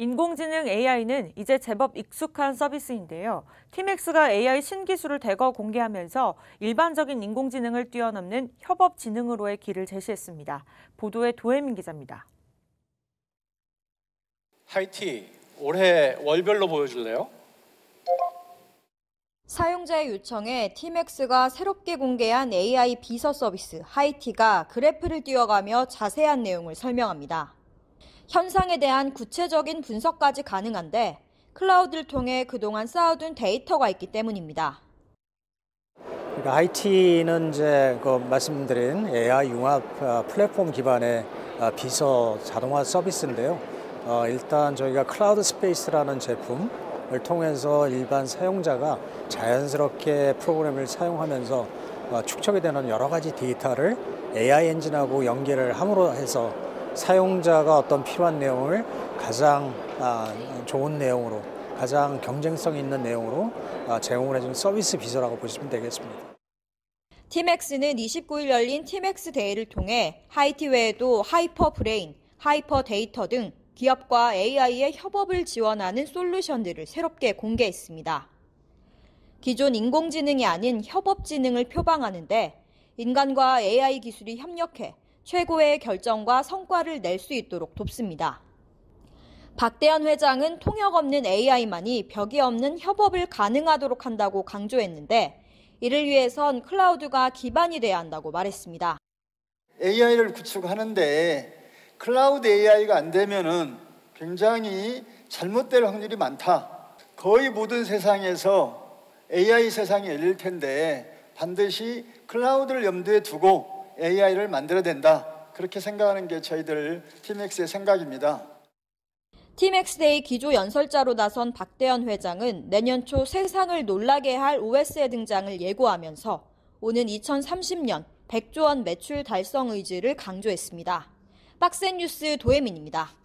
인공지능 AI는 이제 제법 익숙한 서비스인데요. 티맥스가 AI 신기술을 대거 공개하면서 일반적인 인공지능을 뛰어넘는 협업지능으로의 길을 제시했습니다. 보도에 도혜민 기자입니다. 하이티, 올해 월별로 보여줄래요? 사용자의 요청에 티맥스가 새롭게 공개한 AI 비서 서비스 하이티가 그래프를 띄워가며 자세한 내용을 설명합니다. 현상에 대한 구체적인 분석까지 가능한데 클라우드를 통해 그동안 쌓아둔 데이터가 있기 때문입니다. 그러니까 하이티는 이제 그 말씀드린 AI 융합 플랫폼 기반의 비서 자동화 서비스인데요. 일단 저희가 클라우드 스페이스라는 제품 을 통해서 일반 사용자가 자연스럽게 프로그램을 사용하면서 축적이 되는 여러 가지 데이터를 AI 엔진하고 연계를 함으로 해서 사용자가 어떤 필요한 내용을 가장 좋은 내용으로, 가장 경쟁성 있는 내용으로 제공을 해주는 서비스 비서라고 보시면 되겠습니다. 티맥스는 29일 열린 티맥스 데이를 통해 하이티 외에도 하이퍼 브레인, 하이퍼 데이터 등 기업과 AI의 협업을 지원하는 솔루션들을 새롭게 공개했습니다. 기존 인공지능이 아닌 협업지능을 표방하는데 인간과 AI 기술이 협력해 최고의 결정과 성과를 낼 수 있도록 돕습니다. 박대연 회장은 통역 없는 AI만이 벽이 없는 협업을 가능하도록 한다고 강조했는데 이를 위해선 클라우드가 기반이 돼야 한다고 말했습니다. AI를 구축하는데 클라우드 AI가 안 되면은 굉장히 잘못될 확률이 많다. 거의 모든 세상에서 AI 세상이 열릴 텐데 반드시 클라우드를 염두에 두고 AI를 만들어야 된다. 그렇게 생각하는 게 저희들 티맥스의 생각입니다. 티맥스 데이 기조 연설자로 나선 박대현 회장은 내년 초 세상을 놀라게 할 OS의 등장을 예고하면서 오는 2030년 100조 원 매출 달성 의지를 강조했습니다. 빡쎈뉴스 도혜민입니다.